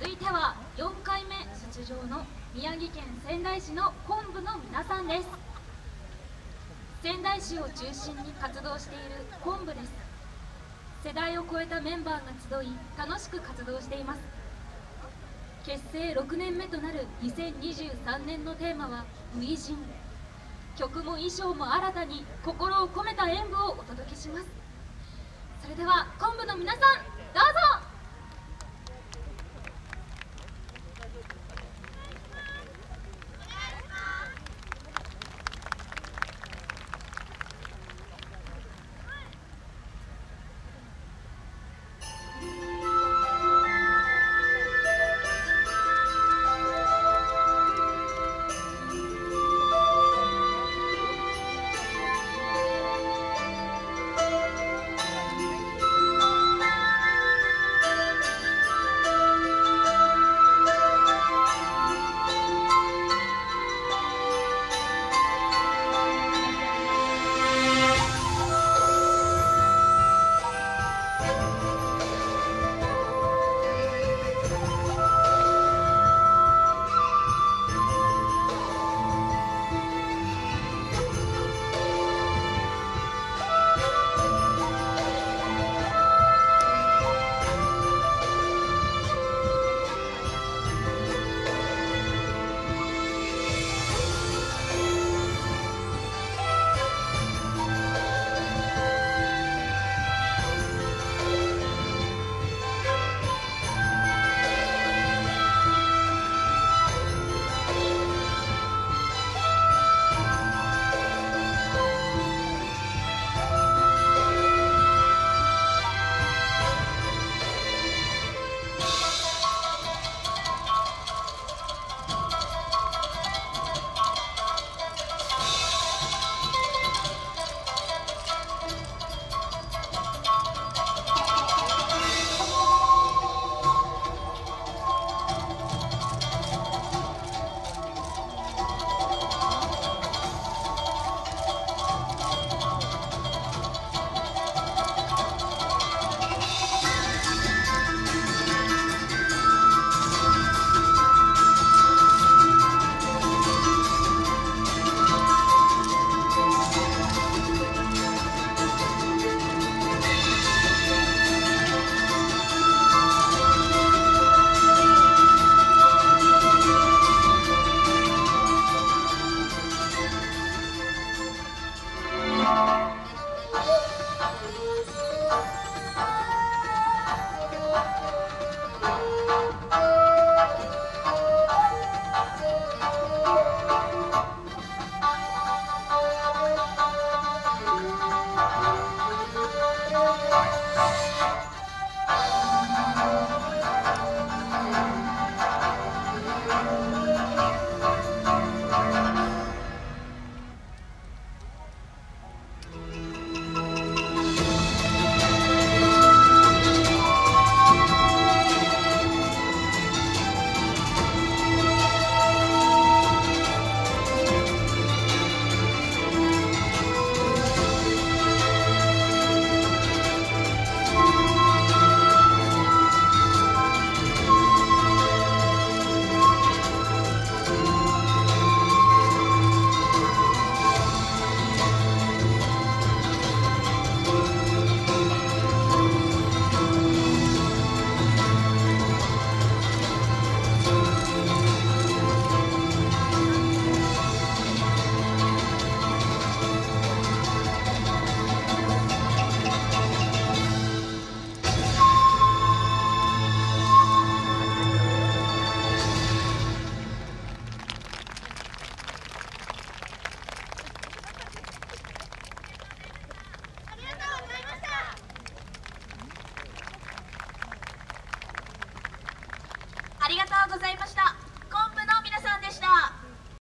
続いては4回目出場の宮城県仙台市の昆布の皆さんです。仙台市を中心に活動している昆布です。世代を超えたメンバーが集い楽しく活動しています。結成6年目となる2023年のテーマは「初陣」。曲も衣装も新たに心を込めた演舞をお届けします。それでは昆布の皆さん